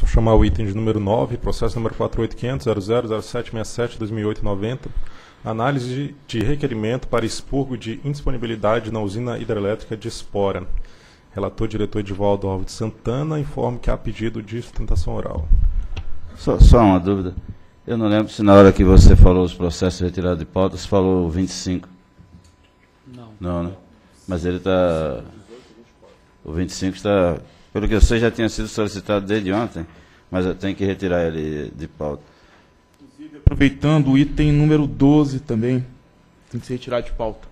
Só chamar o item de número 9, processo número 48.500.000767-2008-90, análise de requerimento para expurgo de indisponibilidade na usina hidrelétrica de Espora. Relator diretor Edvaldo Alves de Santana, informa que há pedido de sustentação oral. Só uma dúvida. Eu não lembro se na hora que você falou os processos retirados de pauta, você falou 25. Não. Não, né? Mas ele está... O 25 está... Pelo que eu sei, já tinha sido solicitado desde ontem, mas eu tenho que retirar ele de pauta. Inclusive, aproveitando o item número 12 também, tem que ser retirado de pauta.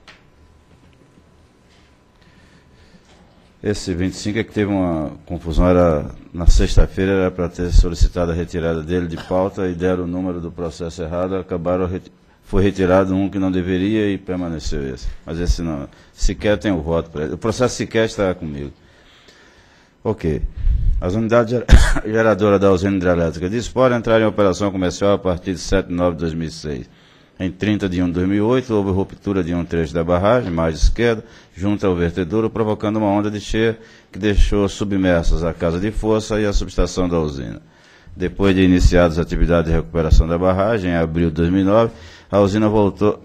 Esse 25 é que teve uma confusão, era na sexta-feira, era para ter solicitado a retirada dele de pauta e deram o número do processo errado, acabaram, foi retirado um que não deveria e permaneceu esse. Mas esse não, sequer tem o voto para ele. O processo sequer está comigo. Ok. As unidades geradoras da usina hidrelétrica de Espora entraram em operação comercial a partir de 7 de nove de 2006. Em 30 de 1 de 2008, houve ruptura de um trecho da barragem, margem esquerda, junto ao vertedouro, provocando uma onda de cheia que deixou submersas a casa de força e a subestação da usina. Depois de iniciadas as atividades de recuperação da barragem, em abril de 2009, a usina voltou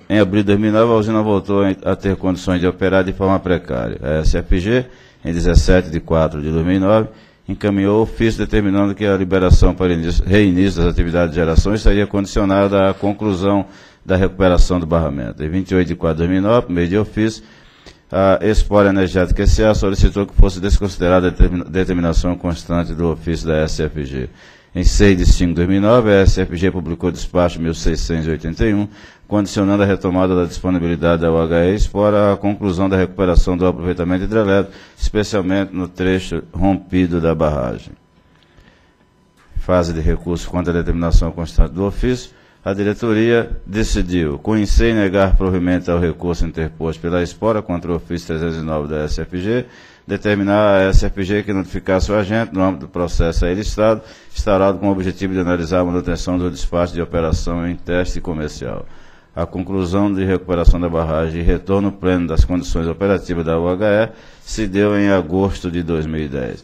a ter condições de operar de forma precária. A SFG, em 17 de 4 de 2009, encaminhou o ofício determinando que a liberação para reinício das atividades de geração estaria condicionada à conclusão da recuperação do barramento. Em 28 de 4 de 2009, por meio de ofício, a Espora Energética S.A. solicitou que fosse desconsiderada a determinação constante do ofício da SFG. Em 6 de 5 de 2009, a SFG publicou o despacho 1681, condicionando a retomada da disponibilidade da UHE Espora à conclusão da recuperação do aproveitamento hidrelétrico, especialmente no trecho rompido da barragem. Fase de recurso contra a determinação constante do ofício, a diretoria decidiu conhecer e negar provimento ao recurso interposto pela Espora contra o ofício 309 da SFG, determinar a SFG que notificasse o agente no âmbito do processo aí listado, instaurado com o objetivo de analisar a manutenção do despacho de operação em teste comercial. A conclusão de recuperação da barragem e retorno pleno das condições operativas da UHE se deu em agosto de 2010.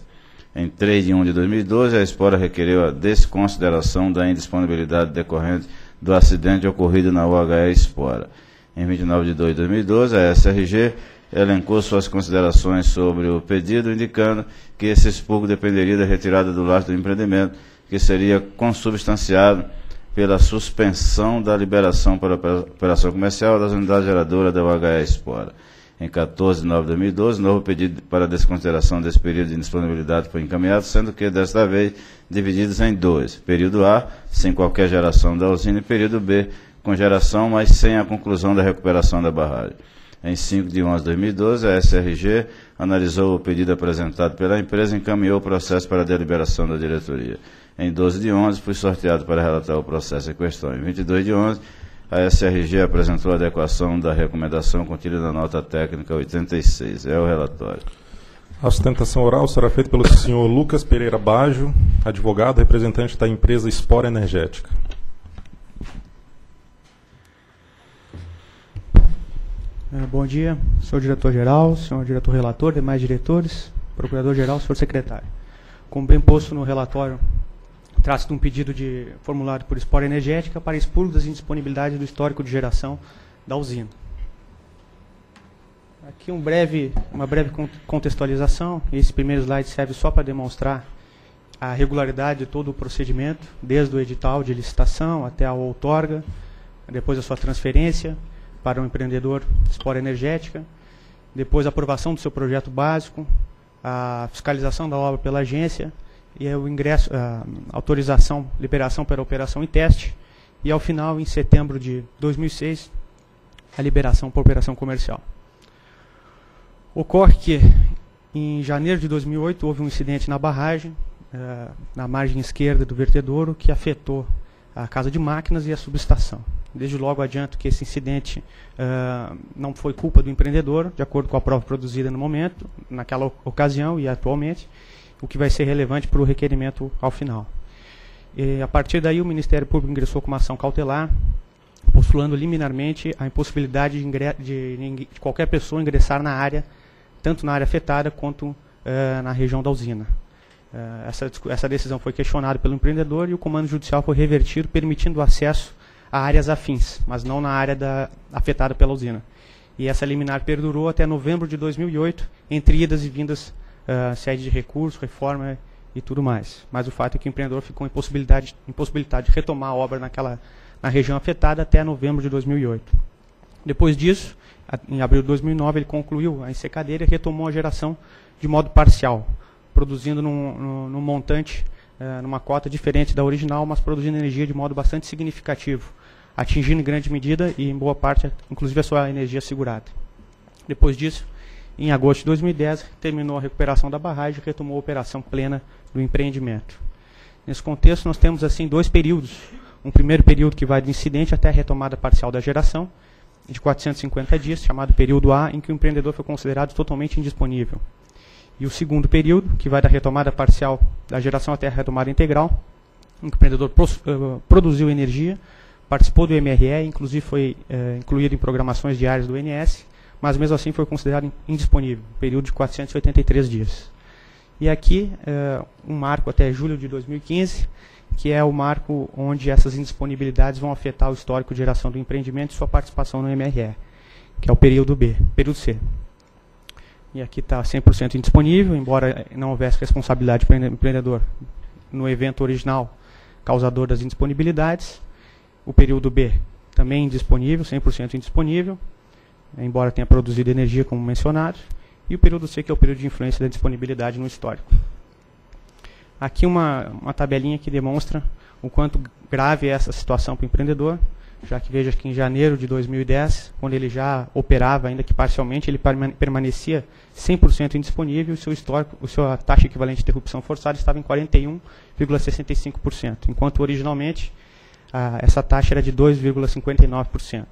Em 3 de 1 de 2012, a Espora requereu a desconsideração da indisponibilidade decorrente do acidente ocorrido na UHE Espora. Em 29 de 2 de 2012, a SRG elencou suas considerações sobre o pedido, indicando que esse expurgo dependeria da retirada do lastro do empreendimento, que seria consubstanciado pela suspensão da liberação para operação comercial das unidades geradoras da UHE Espora. Em 14 de 9 de 2012, novo pedido para desconsideração desse período de indisponibilidade foi encaminhado, sendo que, desta vez, divididos em dois. Período A, sem qualquer geração da usina, e período B, com geração, mas sem a conclusão da recuperação da barragem. Em 5 de 11 de 2012, a SRG analisou o pedido apresentado pela empresa e encaminhou o processo para a deliberação da diretoria. Em 12 de 11, fui sorteado para relatar o processo em questão. Em 22 de 11, a SRG apresentou a adequação da recomendação contida na nota técnica 86. É o relatório. A sustentação oral será feita pelo senhor Lucas Pereira Baggio, advogado, representante da empresa Espora Energética. Bom dia, senhor diretor-geral, senhor diretor-relator, demais diretores, procurador-geral, senhor secretário. Como bem posto no relatório, trata-se de um pedido formulado por Espora Energética para expurgo das indisponibilidades do histórico de geração da usina. Aqui uma breve contextualização. Esse primeiro slide serve só para demonstrar a regularidade de todo o procedimento, desde o edital de licitação até a outorga, depois a sua transferência para o empreendedor Espora Energética, depois a aprovação do seu projeto básico, a fiscalização da obra pela agência, e o ingresso, autorização, liberação para operação e teste, e ao final, em setembro de 2006, a liberação para operação comercial. Ocorre que, em janeiro de 2008, houve um incidente na barragem, na margem esquerda do vertedouro, que afetou a casa de máquinas e a subestação. Desde logo adianto que esse incidente não foi culpa do empreendedor, de acordo com a prova produzida no momento, naquela ocasião e atualmente, o que vai ser relevante para o requerimento ao final. E, a partir daí, o Ministério Público ingressou com uma ação cautelar, postulando liminarmente a impossibilidade de qualquer pessoa ingressar na área, tanto na área afetada quanto na região da usina. Essa decisão foi questionada pelo empreendedor e o comando judicial foi revertido, permitindo o acesso a áreas afins, mas não na área afetada pela usina. E essa liminar perdurou até novembro de 2008, entre idas e vindas, sede de recurso, reforma e tudo mais. Mas o fato é que o empreendedor ficou impossibilitado de retomar a obra na região afetada até novembro de 2008. Depois disso, em abril de 2009, ele concluiu a ensecadeira e retomou a geração de modo parcial, produzindo num montante, numa cota diferente da original, mas produzindo energia de modo bastante significativo, atingindo em grande medida e em boa parte, inclusive, a sua energia segurada. Depois disso, em agosto de 2010, terminou a recuperação da barragem e retomou a operação plena do empreendimento. Nesse contexto, nós temos assim dois períodos. Um primeiro período que vai do incidente até a retomada parcial da geração, de 450 dias, chamado período A, em que o empreendedor foi considerado totalmente indisponível. E o segundo período, que vai da retomada parcial da geração até a retomada integral, em que o empreendedor produziu energia, participou do MRE, inclusive foi incluído em programações diárias do ONS, mas mesmo assim foi considerado indisponível, período de 483 dias. E aqui, um marco até julho de 2015, que é o marco onde essas indisponibilidades vão afetar o histórico de geração do empreendimento e sua participação no MRE, que é o período B, período C. E aqui está 100% indisponível, embora não houvesse responsabilidade para o empreendedor no evento original causador das indisponibilidades. O período B também indisponível, 100% indisponível, embora tenha produzido energia, como mencionado. E o período C, que é o período de influência da disponibilidade no histórico. Aqui uma tabelinha que demonstra o quanto grave é essa situação para o empreendedor, já que veja que em janeiro de 2010, quando ele já operava, ainda que parcialmente, ele permanecia 100% indisponível, sua taxa equivalente de interrupção forçada estava em 41,65%, enquanto originalmente essa taxa era de 2,59%.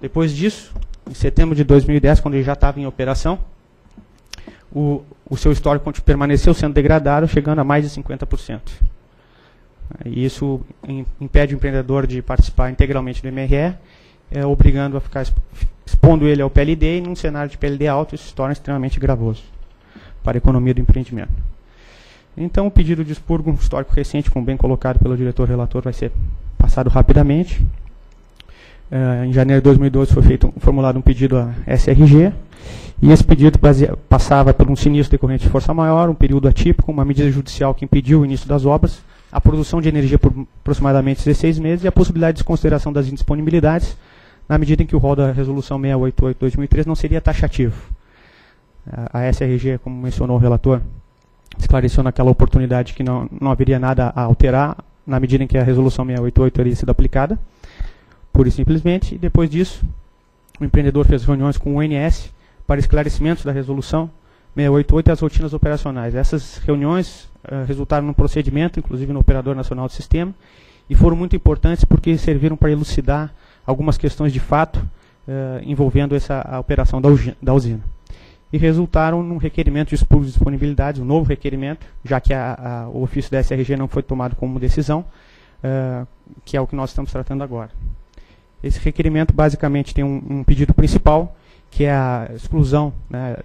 Depois disso, em setembro de 2010, quando ele já estava em operação, o seu histórico permaneceu sendo degradado, chegando a mais de 50%. E isso impede o empreendedor de participar integralmente do MRE, obrigando a ficar expondo ele ao PLD, e num cenário de PLD alto isso se torna extremamente gravoso para a economia do empreendimento. Então o pedido de expurgo histórico recente, como bem colocado pelo diretor relator, vai ser passado rapidamente. Em janeiro de 2012 foi formulado um pedido à SRG, e esse pedido passava por um sinistro decorrente de força maior, um período atípico, uma medida judicial que impediu o início das obras, a produção de energia por aproximadamente 16 meses e a possibilidade de desconsideração das indisponibilidades, na medida em que o rol da resolução 688/2003 não seria taxativo. A SRG, como mencionou o relator, esclareceu naquela oportunidade que não haveria nada a alterar, na medida em que a resolução 688 teria sido aplicada, pura e simplesmente, e depois disso, o empreendedor fez reuniões com o ONS para esclarecimentos da resolução 688 e as rotinas operacionais. Essas reuniões resultaram num procedimento, inclusive no Operador Nacional do Sistema, e foram muito importantes porque serviram para elucidar algumas questões de fato envolvendo a operação da usina. E resultaram num requerimento de expurgo de disponibilidades, um novo requerimento, já que o ofício da SRG não foi tomado como decisão, que é o que nós estamos tratando agora. Esse requerimento basicamente tem um pedido principal, que é a exclusão, né,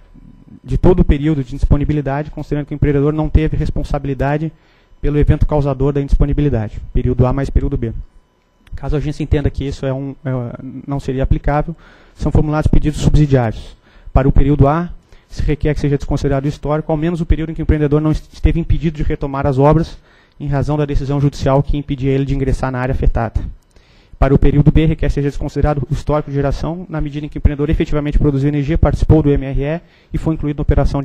de todo o período de indisponibilidade, considerando que o empreendedor não teve responsabilidade pelo evento causador da indisponibilidade, período A mais período B. Caso a agência entenda que isso não seria aplicável, são formulados pedidos subsidiários. Para o período A, se requer que seja desconsiderado histórico, ao menos o período em que o empreendedor não esteve impedido de retomar as obras, em razão da decisão judicial que impedia ele de ingressar na área afetada. Para o período B, requer seja desconsiderado o histórico de geração, na medida em que o empreendedor efetivamente produziu energia, participou do MRE e foi incluído na operação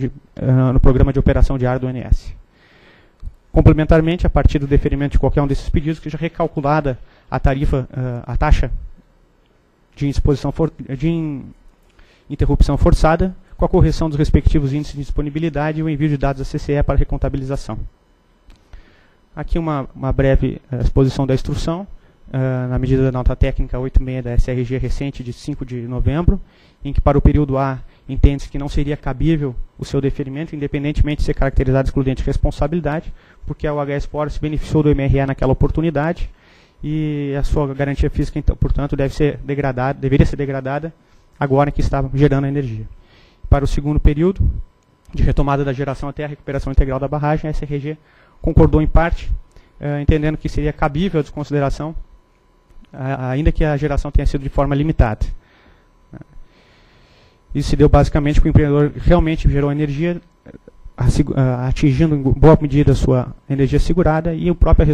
no programa de operação diária do ONS. Complementarmente, a partir do deferimento de qualquer um desses pedidos, que seja recalculada a taxa de interrupção forçada, com a correção dos respectivos índices de disponibilidade e o envio de dados à CCE para recontabilização. Aqui uma breve exposição da instrução. Na medida da nota técnica 86 da SRG recente de 5 de novembro, em que para o período A entende-se que não seria cabível o seu deferimento, independentemente de ser caracterizado excludente de responsabilidade, porque a UHE Espora se beneficiou do MRE naquela oportunidade e a sua garantia física, então, portanto, deveria ser degradada agora que estava gerando a energia. Para o segundo período, de retomada da geração até a recuperação integral da barragem, a SRG concordou em parte, entendendo que seria cabível a desconsideração, ainda que a geração tenha sido de forma limitada. Isso se deu basicamente que o empreendedor realmente gerou energia, atingindo em boa medida a sua energia segurada, e a própria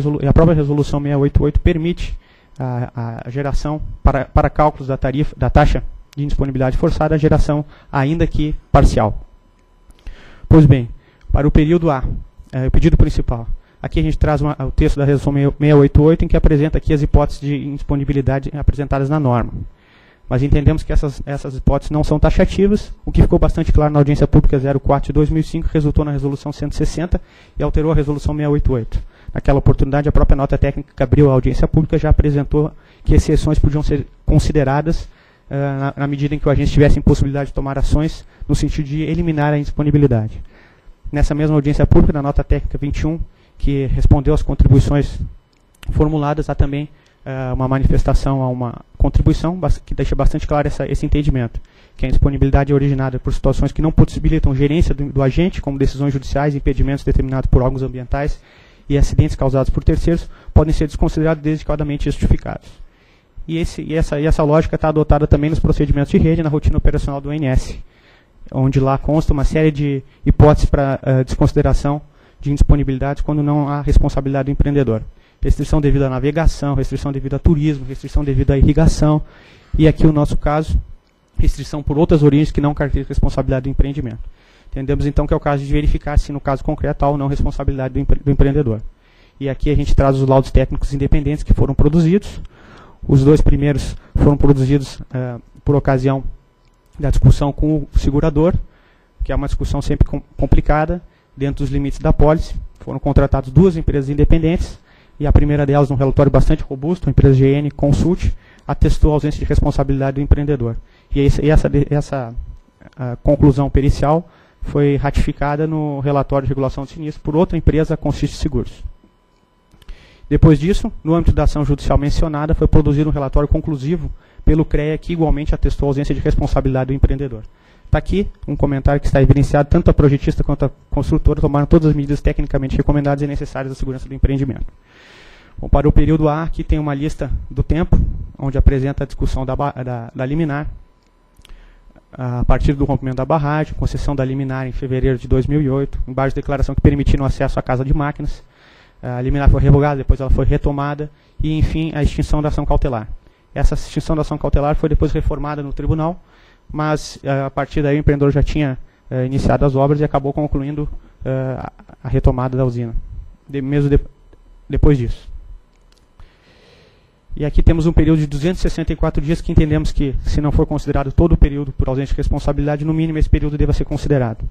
resolução 688 permite a geração, para cálculos da tarifa, da taxa de indisponibilidade forçada, a geração ainda que parcial. Pois bem, para o período A, o pedido principal. Aqui a gente traz o texto da resolução 688, em que apresenta aqui as hipóteses de indisponibilidade apresentadas na norma. Mas entendemos que essas hipóteses não são taxativas. O que ficou bastante claro na audiência pública 04 de 2005 resultou na resolução 160 e alterou a resolução 688. Naquela oportunidade, a própria nota técnica que abriu a audiência pública já apresentou que exceções podiam ser consideradas na medida em que o agente tivesse impossibilidade de tomar ações no sentido de eliminar a indisponibilidade. Nessa mesma audiência pública, na nota técnica 21, que respondeu às contribuições formuladas, há também uma manifestação a uma contribuição que deixa bastante claro esse entendimento, que a indisponibilidade é originada por situações que não possibilitam gerência do agente, como decisões judiciais, impedimentos determinados por órgãos ambientais e acidentes causados por terceiros, podem ser desconsiderados desde adequadamente justificados. E essa lógica está adotada também nos procedimentos de rede, na rotina operacional do ONS, onde lá consta uma série de hipóteses para desconsideração de indisponibilidades quando não há responsabilidade do empreendedor. Restrição devido à navegação, restrição devido a turismo, restrição devido à irrigação, e aqui o nosso caso, restrição por outras origens que não caracterizam responsabilidade do empreendimento. Entendemos então que é o caso de verificar se no caso concreto há ou não responsabilidade do empreendedor. E aqui a gente traz os laudos técnicos independentes que foram produzidos. Os dois primeiros foram produzidos por ocasião da discussão com o segurador, que é uma discussão sempre complicada, dentro dos limites da pólice. Foram contratadas duas empresas independentes, e a primeira delas, num relatório bastante robusto, a empresa GN Consult, atestou a ausência de responsabilidade do empreendedor. E essa conclusão pericial foi ratificada no relatório de regulação de sinistro por outra empresa, Consiste Seguros. Depois disso, no âmbito da ação judicial mencionada, foi produzido um relatório conclusivo pelo CREA, que igualmente atestou a ausência de responsabilidade do empreendedor. Está aqui um comentário que está evidenciado, tanto a projetista quanto a construtora tomaram todas as medidas tecnicamente recomendadas e necessárias à segurança do empreendimento. Bom, para o período A, aqui tem uma lista do tempo, onde apresenta a discussão da liminar, a partir do rompimento da barragem, concessão da liminar em fevereiro de 2008, embaixo de declaração que permitiram acesso à casa de máquinas, a liminar foi revogada, depois ela foi retomada, e enfim, a extinção da ação cautelar. Essa extinção da ação cautelar foi depois reformada no tribunal, mas a partir daí o empreendedor já tinha iniciado as obras e acabou concluindo a retomada da usina, mesmo depois disso. E aqui temos um período de 264 dias que entendemos que, se não for considerado todo o período por ausência de responsabilidade, no mínimo esse período deva ser considerado.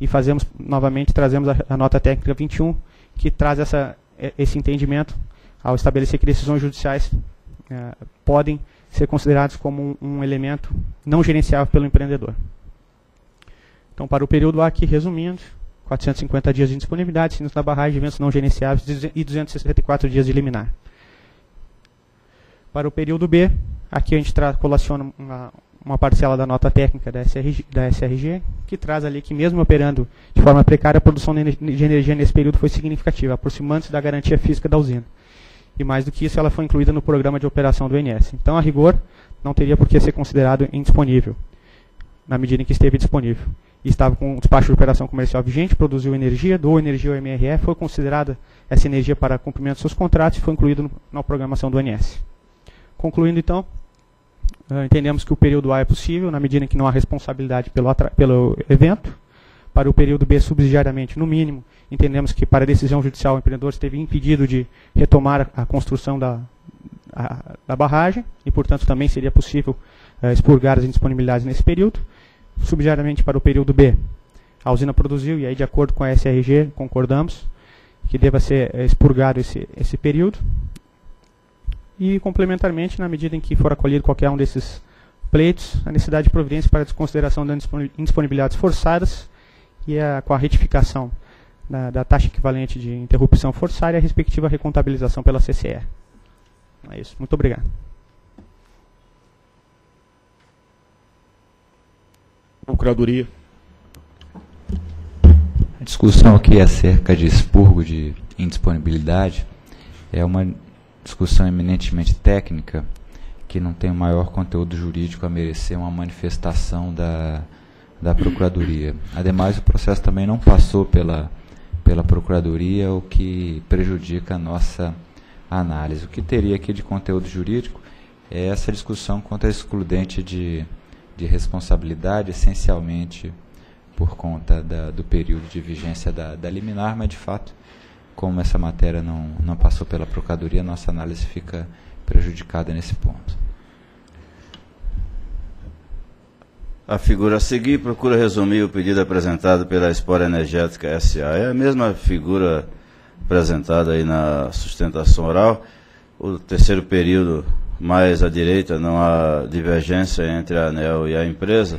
E fazemos, novamente, trazemos a nota técnica 21, que traz esse entendimento ao estabelecer que decisões judiciais podem ser considerados como um elemento não gerenciável pelo empreendedor. Então, para o período A, aqui resumindo, 450 dias de indisponibilidade, sinistro na barragem, eventos não gerenciáveis e 264 dias de liminar. Para o período B, aqui a gente colaciona uma parcela da nota técnica da SRG, que traz ali que, mesmo operando de forma precária, a produção de energia nesse período foi significativa, aproximando-se da garantia física da usina. E mais do que isso, ela foi incluída no programa de operação do ONS. Então, a rigor, não teria por que ser considerado indisponível, na medida em que esteve disponível. E estava com o despacho de operação comercial vigente, produziu energia, doou energia ao MRE, foi considerada essa energia para cumprimento de seus contratos e foi incluído na programação do ONS. Concluindo, então, entendemos que o período A é possível, na medida em que não há responsabilidade pelo evento. Para o período B, subsidiariamente, no mínimo, entendemos que, para a decisão judicial, o empreendedor esteve impedido de retomar a construção da barragem e, portanto, também seria possível expurgar as indisponibilidades nesse período. Subsidiariamente, para o período B, a usina produziu, e aí, de acordo com a SRG, concordamos que deva ser expurgado esse período. E, complementarmente, na medida em que for acolhido qualquer um desses pleitos, a necessidade de providência para a desconsideração das indisponibilidades forçadas, e com a retificação da taxa equivalente de interrupção forçada e a respectiva recontabilização pela CCE. É isso. Muito obrigado. Procuradoria. discussão aqui acerca de expurgo de indisponibilidade é uma discussão eminentemente técnica que não tem o maior conteúdo jurídico a merecer uma manifestação da Procuradoria. Ademais, o processo também não passou pela Procuradoria, o que prejudica a nossa análise. O que teria aqui de conteúdo jurídico é essa discussão quanto à excludente de responsabilidade, essencialmente por conta do período de vigência da liminar, mas de fato, como essa matéria não passou pela Procuradoria, a nossa análise fica prejudicada nesse ponto. A figura a seguir procura resumir o pedido apresentado pela Espora Energética S.A. É a mesma figura apresentada aí na sustentação oral. O terceiro período, mais à direita, não há divergência entre a ANEEL e a empresa.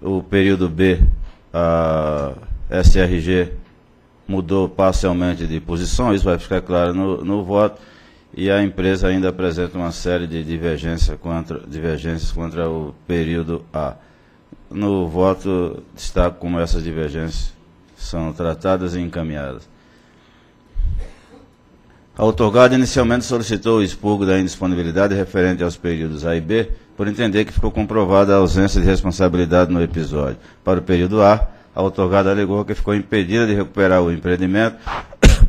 O período B, a SRG mudou parcialmente de posição, isso vai ficar claro no voto, e a empresa ainda apresenta uma série de divergências contra o período A. No voto, destaco como essas divergências são tratadas e encaminhadas. A outorgada inicialmente solicitou o expurgo da indisponibilidade referente aos períodos A e B, por entender que ficou comprovada a ausência de responsabilidade no episódio. Para o período A, a outorgada alegou que ficou impedida de recuperar o empreendimento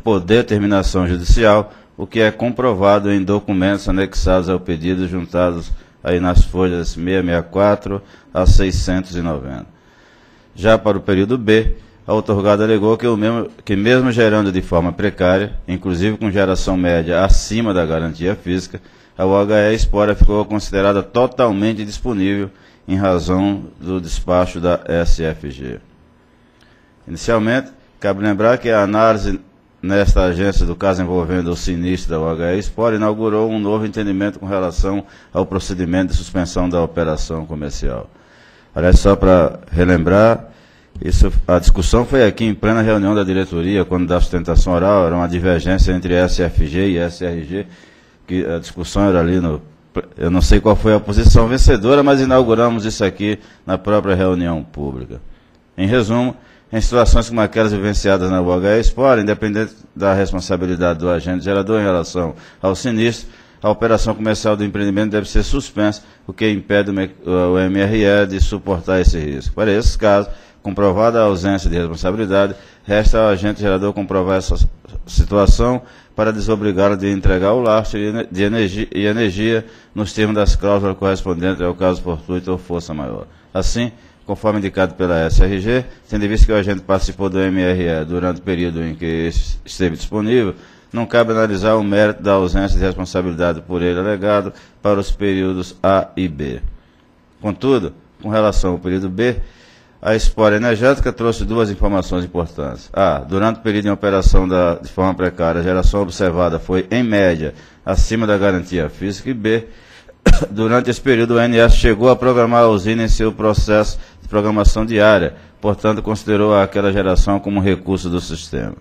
por determinação judicial, o que é comprovado em documentos anexados ao pedido juntados aí nas folhas 664 a 690. Já para o período B, a outorgada alegou que mesmo gerando de forma precária, inclusive com geração média acima da garantia física, a UHE Espora ficou considerada totalmente disponível em razão do despacho da SFG. Inicialmente, cabe lembrar que a análise nesta agência do caso envolvendo o sinistro da UHE Espora inaugurou um novo entendimento com relação ao procedimento de suspensão da operação comercial. Aliás, só para relembrar, a discussão foi aqui em plena reunião da diretoria, quando da sustentação oral era uma divergência entre SFG e SRG, que a discussão era ali no... Eu não sei qual foi a posição vencedora, mas inauguramos isso aqui na própria reunião pública. Em resumo, em situações como aquelas vivenciadas na UHE Espora, independente da responsabilidade do agente gerador em relação ao sinistro, a operação comercial do empreendimento deve ser suspensa, o que impede o MRE de suportar esse risco. Para esses casos, comprovada a ausência de responsabilidade, resta ao agente gerador comprovar essa situação para desobrigá-lo de entregar o lastro de energia nos termos das cláusulas correspondentes ao caso fortuito ou força maior. Assim, conforme indicado pela SRG, tendo visto que o agente participou do MRE durante o período em que este esteve disponível, não cabe analisar o mérito da ausência de responsabilidade por ele alegado para os períodos A e B. Contudo, com relação ao período B, a Espora Energética trouxe duas informações importantes. A. Durante o período em operação de forma precária, a geração observada foi, em média, acima da garantia física, e B. Durante esse período, o ONS chegou a programar a usina em seu processo de programação diária, portanto, considerou aquela geração como um recurso do sistema.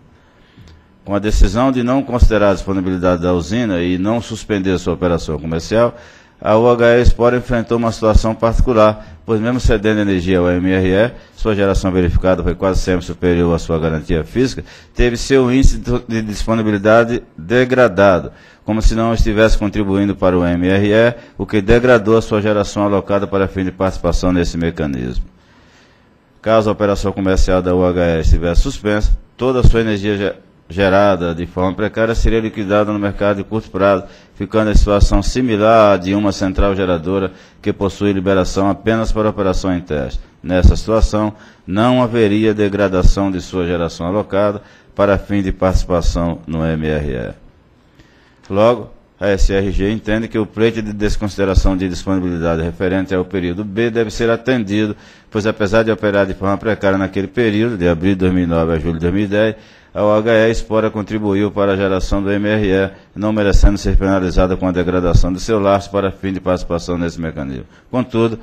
Com a decisão de não considerar a disponibilidade da usina e não suspender sua operação comercial, a UHE Espora enfrentou uma situação particular, pois mesmo cedendo energia ao MRE, sua geração verificada foi quase sempre superior à sua garantia física, teve seu índice de disponibilidade degradado, como se não estivesse contribuindo para o MRE, o que degradou a sua geração alocada para fim de participação nesse mecanismo. Caso a operação comercial da UHE estivesse suspensa, toda a sua energia gerada de forma precária seria liquidada no mercado de curto prazo, ficando em situação similar à de uma central geradora que possui liberação apenas para operação em teste. Nessa situação, não haveria degradação de sua geração alocada para fim de participação no MRE. Logo, a SRG entende que o pleito de desconsideração de disponibilidade referente ao período B deve ser atendido, pois apesar de operar de forma precária naquele período, de abril de 2009 a julho de 2010, a UHE Espora contribuiu para a geração do MRE, não merecendo ser penalizada com a degradação de seu lastro para fim de participação nesse mecanismo. Contudo,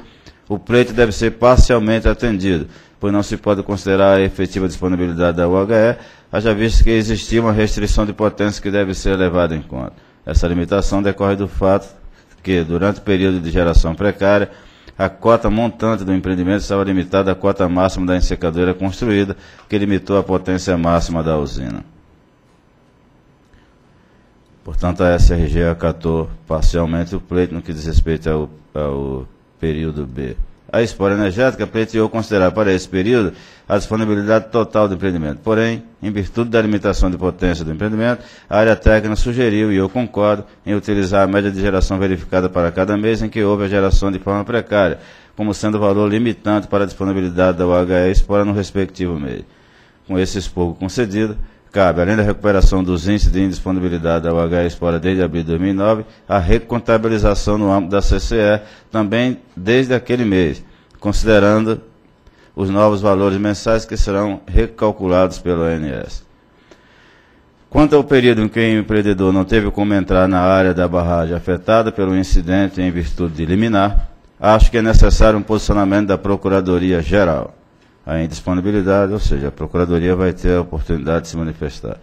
o pleito deve ser parcialmente atendido, pois não se pode considerar a efetiva disponibilidade da UHE, haja visto que existia uma restrição de potência que deve ser levada em conta. Essa limitação decorre do fato que, durante o período de geração precária, a cota montante do empreendimento estava limitada à cota máxima da ensecadeira construída, que limitou a potência máxima da usina. Portanto, a SRG acatou parcialmente o pleito no que diz respeito ao período B. A Espora Energética pleiteou considerar para esse período a disponibilidade total do empreendimento. Porém, em virtude da limitação de potência do empreendimento, a área técnica sugeriu, e eu concordo, em utilizar a média de geração verificada para cada mês em que houve a geração de forma precária, como sendo o valor limitante para a disponibilidade da UHE Espora no respectivo mês. Com esse expurgo concedido, cabe, além da recuperação dos índices de indisponibilidade da UHE Espora desde abril de 2009, a recontabilização no âmbito da CCE também desde aquele mês, considerando os novos valores mensais que serão recalculados pela ONS. Quanto ao período em que o empreendedor não teve como entrar na área da barragem afetada pelo incidente em virtude de liminar, acho que é necessário um posicionamento da Procuradoria Geral. A indisponibilidade, ou seja, a Procuradoria vai ter a oportunidade de se manifestar.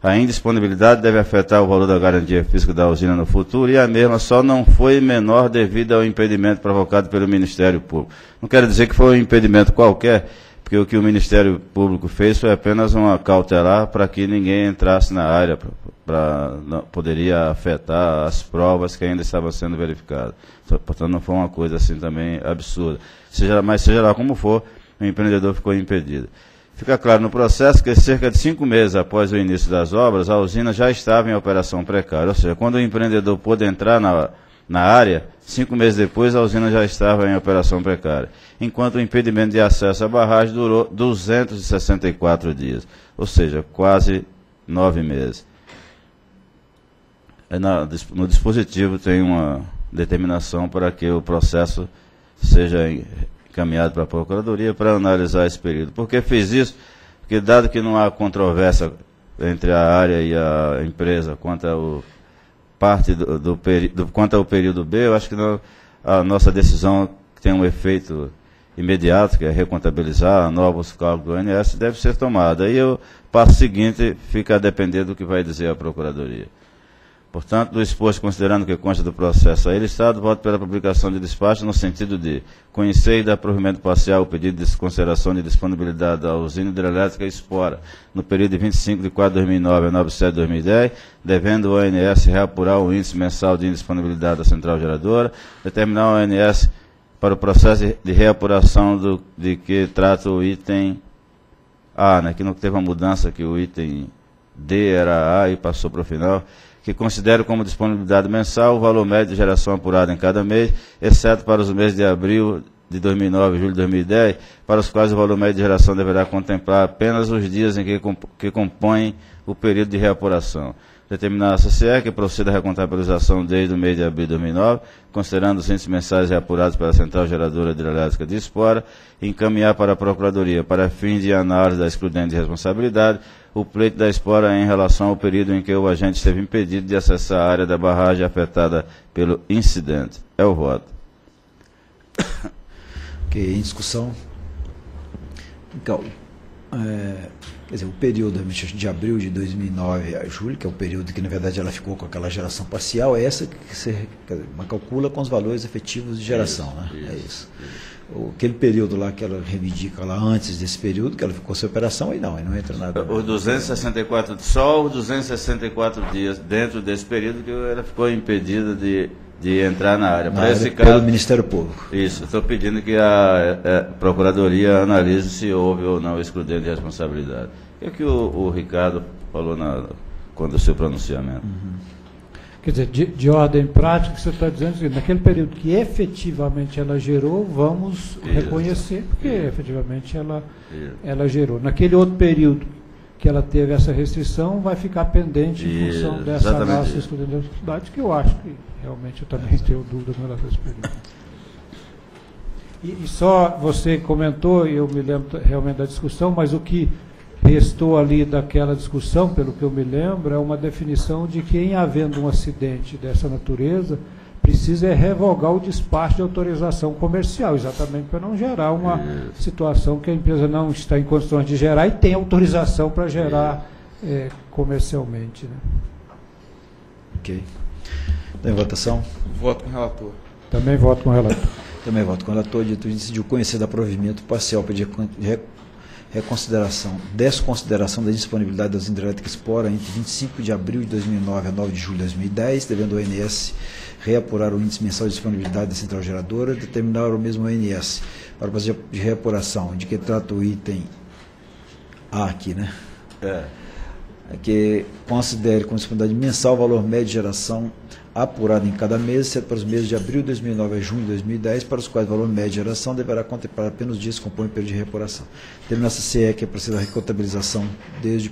A indisponibilidade deve afetar o valor da garantia física da usina no futuro e a mesma só não foi menor devido ao impedimento provocado pelo Ministério Público. Não quero dizer que foi um impedimento qualquer, porque o que o Ministério Público fez foi apenas uma cautelar para que ninguém entrasse na área, poderia afetar as provas que ainda estavam sendo verificadas. Portanto, não foi uma coisa assim também absurda. Mas seja lá como for, o empreendedor ficou impedido. Fica claro no processo que cerca de 5 meses após o início das obras, a usina já estava em operação precária. Ou seja, quando o empreendedor pôde entrar na área, 5 meses depois a usina já estava em operação precária. Enquanto o impedimento de acesso à barragem durou 264 dias. Ou seja, quase 9 meses. No dispositivo tem uma determinação para que o processo seja encaminhado para a Procuradoria para analisar esse período. Por que fiz isso? Porque, dado que não há controvérsia entre a área e a empresa quanto ao, quanto ao período B, eu acho que a nossa decisão tem um efeito imediato, que é recontabilizar novos cálculos do ONS, deve ser tomada. E o passo seguinte fica a depender do que vai dizer a Procuradoria. Portanto, do exposto, considerando o que consta do processo a ele estado, voto pela publicação de despacho no sentido de conhecer e dar provimento parcial o pedido de desconsideração de disponibilidade da usina hidrelétrica Espora, no período de 25 de 4 de 2009 a 9 de 7 de 2010, devendo o ONS reapurar o índice mensal de indisponibilidade da central geradora, determinar o ONS para o processo de reapuração de que trata o item A, né, que não teve uma mudança, que o item D era A e passou para o final, que considere como disponibilidade mensal o valor médio de geração apurada em cada mês, exceto para os meses de abril de 2009 e julho de 2010, para os quais o valor médio de geração deverá contemplar apenas os dias em que compõem o período de reapuração. Determinar a CCE que proceda a recontabilização desde o mês de abril de 2009, considerando os índices mensais reapurados pela Central Geradora Hidrelétrica de Espora, e encaminhar para a Procuradoria, para fim de análise da excludente de responsabilidade, o pleito da Espora em relação ao período em que o agente esteve impedido de acessar a área da barragem afetada pelo incidente. É o voto. Em discussão. Então, quer dizer, o período de abril de 2009 a julho, que é o período que, na verdade, ela ficou com aquela geração parcial, é essa que você calcula com os valores efetivos de geração, né? É isso. Aquele período lá que ela reivindica lá antes desse período, que ela ficou sem operação, aí não entra nada. Os 264, só os 264 dias dentro desse período que ela ficou impedida de entrar na área. Para esse caso, pelo Ministério Público. Isso, estou pedindo que a Procuradoria analise se houve ou não excludente de responsabilidade. O que o Ricardo falou quando o seu pronunciamento? Uhum. Quer dizer, de ordem prática, você está dizendo que naquele período que efetivamente ela gerou, vamos reconhecer, porque efetivamente ela gerou. Naquele outro período que ela teve essa restrição, vai ficar pendente em função dessa análise excludente de responsabilidade, que eu acho que realmente eu também tenho dúvida com relação a esse período. E só você comentou, eu me lembro realmente da discussão, mas o que restou ali daquela discussão, pelo que eu me lembro, é uma definição de que, em havendo um acidente dessa natureza, precisa revogar o despacho de autorização comercial, exatamente para não gerar uma situação que a empresa não está em condições de gerar e tem autorização para gerar comercialmente. Né? Ok. Tem votação? Voto com o relator. Também voto com o relator. Também, Edvaldo, quando a tua diretoria decidiu conhecer da provimento parcial para reconsideração, desconsideração da disponibilidade das hidrelétricas Espora entre 25 de abril de 2009 a 9 de julho de 2010, devendo o ONS reapurar o índice mensal de disponibilidade da central geradora, determinar o mesmo ONS para o processo de reapuração, de que trata o item A aqui, né? É. Que considere como disponibilidade mensal o valor médio de geração apurado em cada mês, exceto para os meses de abril de 2009 a junho de 2010, para os quais o valor médio de geração deverá contemplar apenas os dias que compõem o período de reapuração. Terminar a CCE, que é para ser a recontabilização desde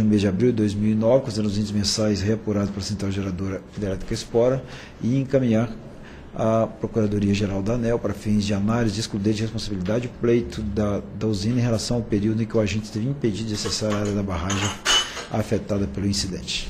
o mês de abril de 2009, considerando os índices mensais reapurados para a central geradora hidrelétrica Espora, e encaminhar a Procuradoria-Geral da ANEEL para fins de análise de excluir de responsabilidade o pleito da usina em relação ao período em que o agente esteve impedido de acessar a área da barragem afetada pelo incidente.